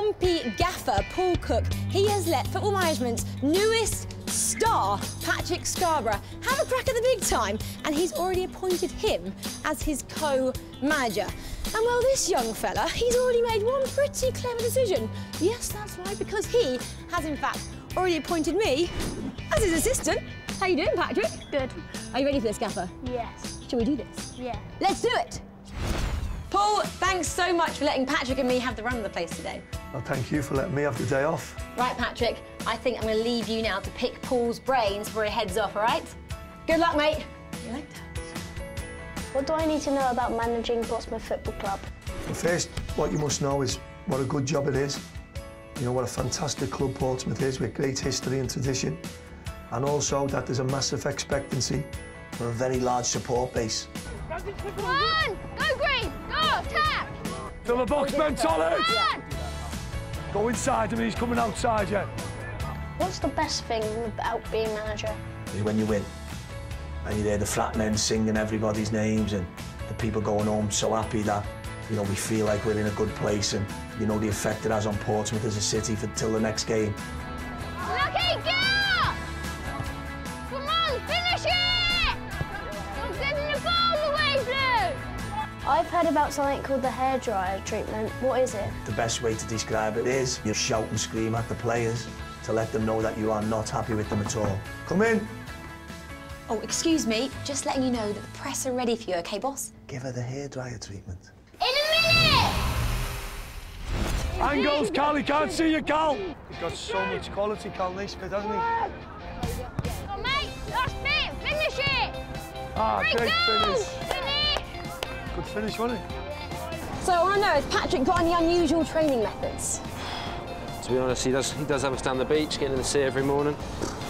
Pompey gaffer Paul Cook, he has let Football Management's newest star, Patrick Scarborough, have a crack at the big time, and he's already appointed him as his co-manager. And well, this young fella, he's already made one pretty clever decision. Yes, that's right, because he has in fact already appointed me as his assistant. How you doing, Patrick? Good. Are you ready for this, gaffer? Yes. Shall we do this? Yeah. Let's do it! Paul, thanks so much for letting Patrick and me have the run of the place today. Well, thank you for letting me have the day off. Right, Patrick, I think I'm going to leave you now to pick Paul's brains before he heads off, all right? Good luck, mate. You like that? What do I need to know about managing Portsmouth Football Club? Well, first, what you must know is what a good job it is. You know, what a fantastic club Portsmouth is, with great history and tradition. And also that there's a massive expectancy for a very large support base. Come on! Go green! Go! Attack! Fill the box, Ben Talbot! Go inside him, he's coming outside you. What's the best thing about being manager? Is when you win. And you're there, the frat men singing everybody's names and the people going home so happy that, you know, we feel like we're in a good place, and, you know, the effect it has on Portsmouth as a city for till the next game. Lucky girl! Come on, finish it! I'm getting the ball away, Blue! I've heard about something called the hairdryer treatment. What is it? The best way to describe it is you shout and scream at the players to let them know that you are not happy with them at all. Come in! Oh, excuse me, just letting you know that the press are ready for you, OK, boss? Give her the hairdryer treatment. In a minute! Angles, Cal, he can't see you, Cal! He's got so much quality, Cal Nicholson, hasn't he? Oh, mate, last bit, finish it! Ah, great finish. Finish! Good finish, wasn't it? So, all I know is, Patrick got any unusual training methods? To be honest, he does have us down the beach, getting in the sea every morning.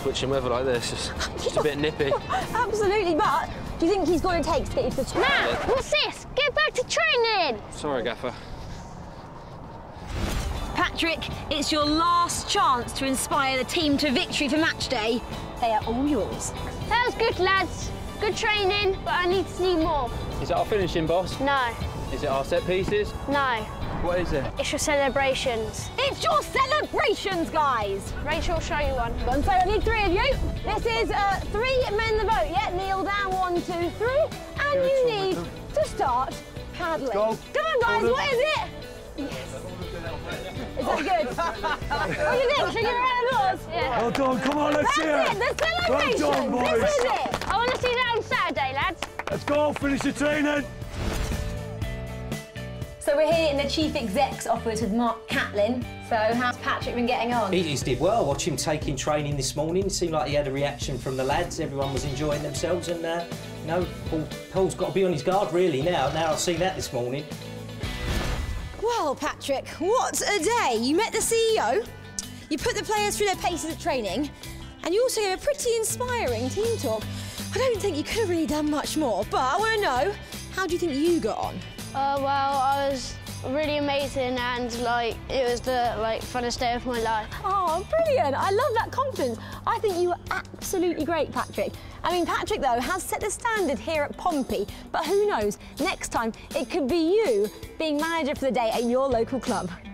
Switching weather like this is just a bit nippy. Absolutely, but do you think he's going to take to get you to the toilet? Matt, what's this? Get back to training! Sorry, gaffer. Patrick, it's your last chance to inspire the team to victory for match day. They are all yours. That was good, lads. Good training, but I need to see more. Is that our finishing, boss? No. Is it our set pieces? No. What is it? It's your celebrations. It's your celebrations, guys! Rachel, show you one. Go on, so I need three of you. This is three men the boat, yeah? Kneel down, 1, 2, 3. And You're you need to start paddling. Go. Come on, guys, what is it? Yes. Is that good? What do you think? Should we give a round of applause? Yeah. Well done, come on, let's hear it. The celebrations. Well done, boys. This is it. I want to see that on Saturday, lads. Let's go, finish the training. So we're here in the Chief Exec's office with Mark Catlin. So how's Patrick been getting on? He's did well. Watch him taking training this morning. It seemed like he had a reaction from the lads. Everyone was enjoying themselves, and you know, Paul's got to be on his guard really now. Now I've seen that this morning. Well, Patrick, what a day! You met the CEO, you put the players through their paces at training, and you also gave a pretty inspiring team talk. I don't think you could have really done much more. But I want to know, how do you think you got on? Well, I was really amazing, and like it was the funnest day of my life. Oh, brilliant! I love that confidence. I think you were absolutely great, Patrick. I mean, Patrick though has set the standard here at Pompey, but who knows? Next time it could be you being manager for the day at your local club.